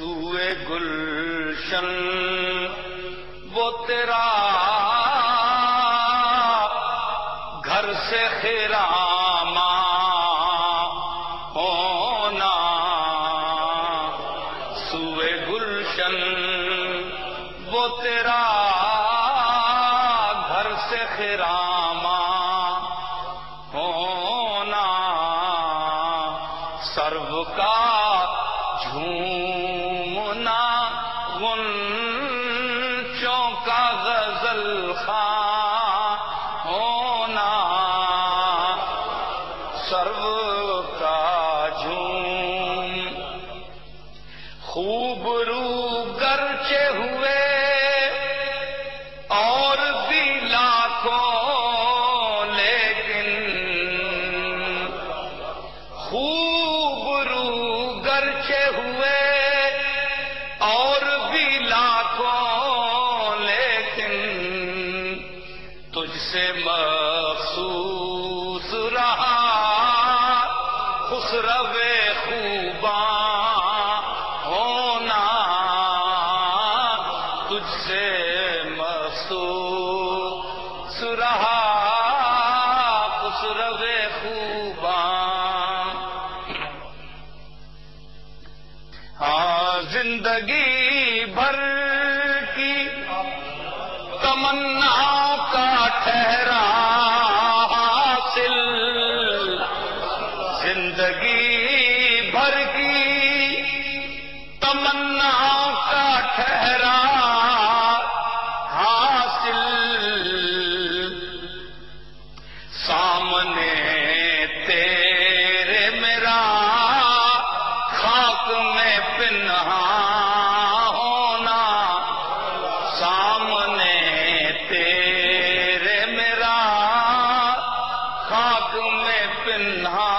सूए गुलशन वो तेरा घर से खिरामा होना। सूए गुलशन वो तेरा घर से खिरामा होना, सर्व का झूमना गुंचों का गजल खां होना। सर्व का झूम खूब रू गरचे हुए और भी लाखों, लेकिन खूब रू गरचे हुए और भी लाखों, लेकिन तुझसे मखसूस रहा खुसरवे खूबा होना। तुझसे मखसूस रहा खुसरवे खूबा। जिंदगी भर की तमन्नाओं का ठहरा हासिल, जिंदगी भर की तमन्नाओं का ठहरा हासिल। सामने तेरे मेरा खाक में पिन्हा होना, सामने तेरे मेरा खाक में पिन्हा।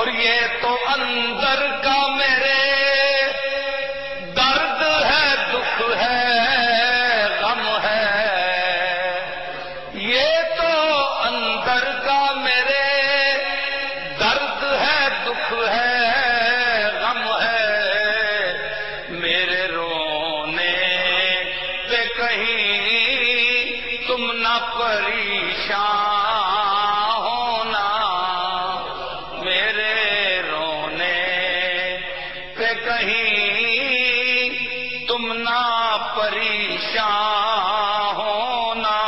और ये तो अंदर का मेरे दर्द है, दुख है, गम है। ये तो अंदर का मेरे दर्द है, दुख है, गम है। मेरे रोने पे कहीं तुम ना परेशान होना, मेरे रोने पे कहीं तुम ना परेशान होना।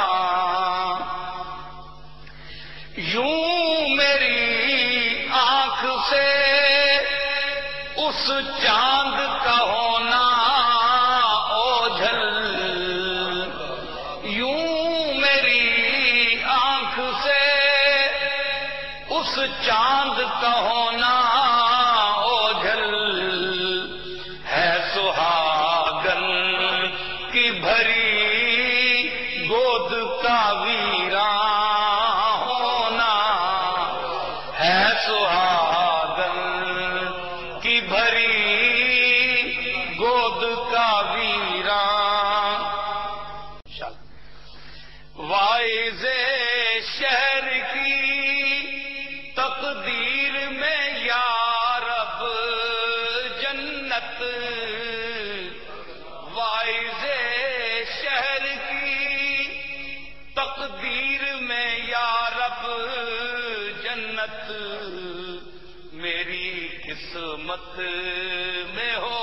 यूं मेरी आंख से उस चांद का होना ओझल, यूं मेरी आंख से उस चांद का होना ओझल। है सुहागन की भरी गोद का वीरां होना, है सुहागन की भरी गोद का वीरा। वाइज़े शहर की तकदीर में या रब जन्नत, वाइज़े शहर की तकदीर में या रब जन्नत। मेरी किस्मत में हो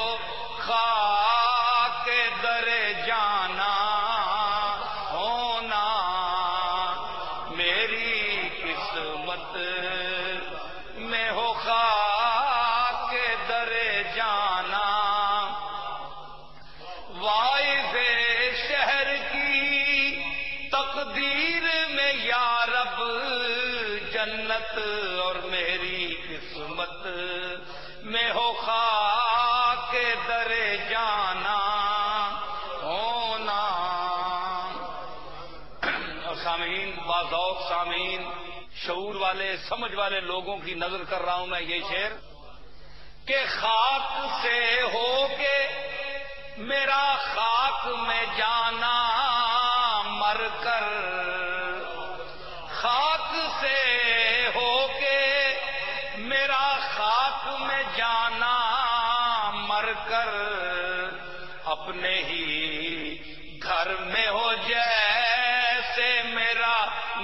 खाके दरे जाना होना, मेरी किस्मत में हो खाके दरे जाना। वाइज़े शहर की तकदीर में या रब जन्नत। और मेरी किस्मत में हो खाके दरे जाना होना। और सामीन, बाज़ौक़ सामीन, शऊर वाले समझ वाले लोगों की नजर कर रहा हूं मैं ये शेर के खाक से होके मेरा खाक में जाना मरकर, खाक से होके मेरा खाक में जाना कर अपने ही घर में हो जैसे मेरा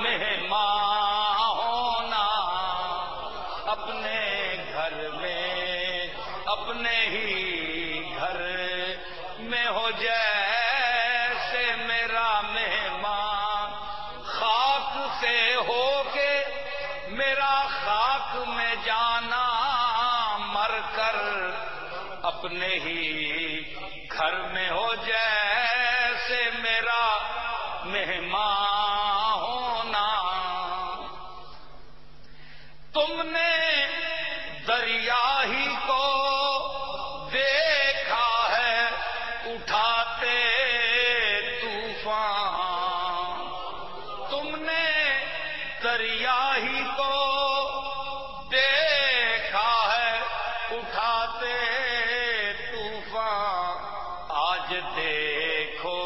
मेहमान होना, अपने घर में, अपने ही घर में हो जैसे मेरा मेहमान, खाक से होके मेरा खाक में जाना, मर कर अपने ही घर में हो जैसे मेरा मेहमान होना। तुमने दरिया ही को देखा है उठाते तूफान, तुमने दरिया ही को देखा है उठाते तूफान, आज देखो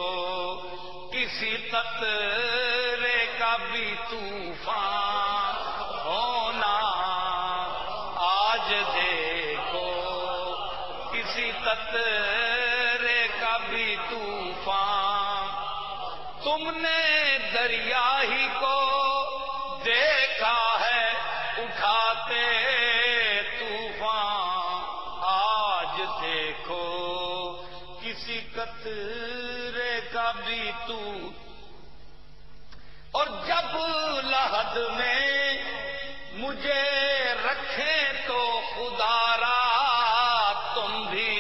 किसी कतरे का भी तूफान होना, आज देखो किसी कतरे का भी तूफान। तुमने दरिया ही को देखा है उठाते तूफान, आज देखो किसी कतरे का भी तू। और जब लहद में मुझे रखे तो खुदारा तुम भी,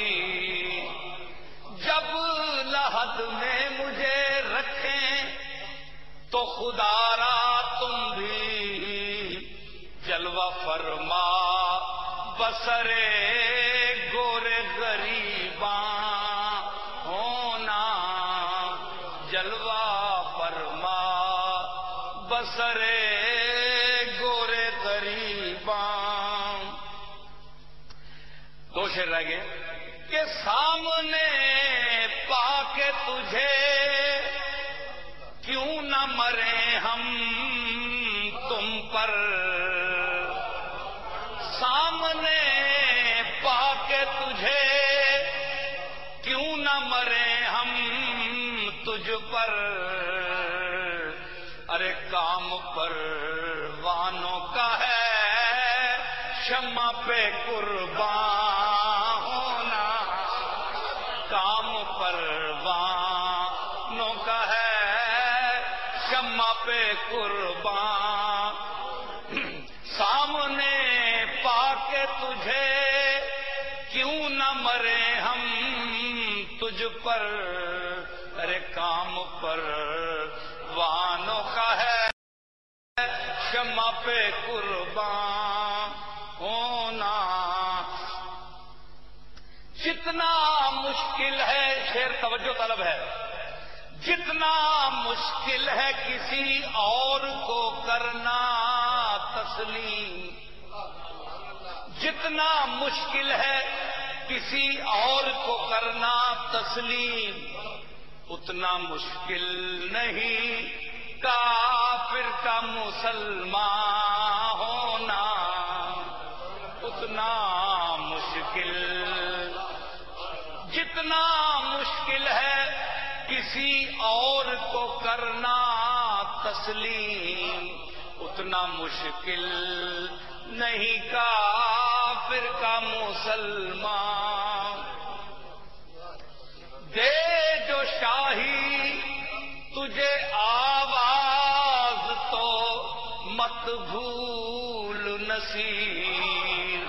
जब लहद में मुझे रखे तो खुदारा तुम भी, जलवा फरमा बसरे गोरे गरीबा होना, जलवा फरमा बसरे गोरे गरीबा। दो शेर रह गए के सामने पाके तुझे क्यों न मरे हम तुम पर, सामने पाके तुझे क्यों न मरे हम तुझ पर, अरे काम पर वानों का है शम्मा पे कुर्बान होना, काम पर वानों का है शम्मा पे कुर्बान। सामने पाके तुझे क्यों न मरे हम तुझ पर, अरे काम पर वानों का है शम्मा पे कुर्बान होना। जितना मुश्किल है, शेर तवज्जो तलब है, जितना मुश्किल है किसी और को करना तस्लीम, जितना मुश्किल है किसी और को करना तस्लीम, उतना मुश्किल नहीं काफिर का मुसलमान होना, उतना मुश्किल, जितना मुश्किल है किसी और को करना तस्लीम, उतना मुश्किल नहीं काफिर का मुसलमान। दे जो शाही तुझे आवाज तो मत भूल नसीर,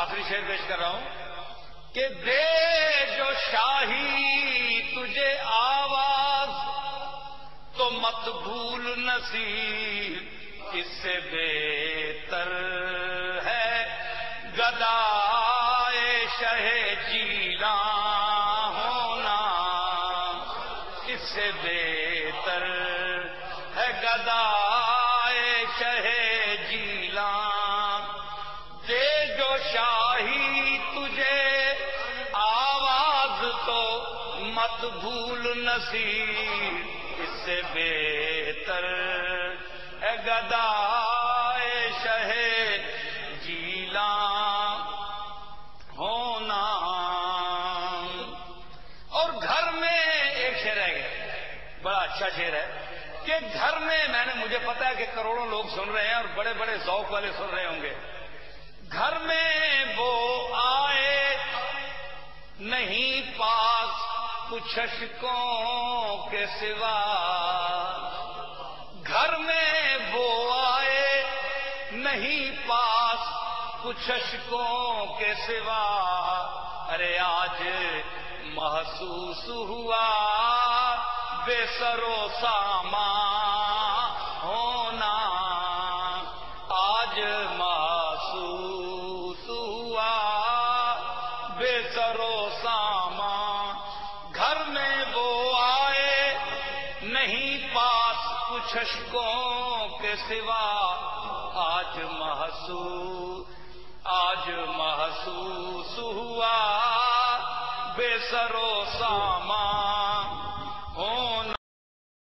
आखिरी शेर पेश कर रहा हूं कि दे जो शाही तुझे आवाज तो मत भूल नसीब, इससे बेहतर है गदाए शहे जीला होना, इससे बेहतर है गदाए शहे जीला। दे जो शाही तुझे आवाज तो मत भूल नसीब, इससे बेहतर है गदाए शहे जीला होना। अच्छा शेर है कि घर में मैंने मुझे पता है कि करोड़ों लोग सुन रहे हैं और बड़े बड़े शौक वाले सुन रहे होंगे। घर में वो आए नहीं पास कुछ शिकों के सिवा, घर में वो आए नहीं पास कुछ शिकों के सिवा। अरे आज महसूस हुआ बेसरो सामा होना, आज महसूस हुआ बेसरो सामा। घर में वो आए नहीं पास कुछ अशकों के सिवा, आज महसूस हुआ बेसरो सामा।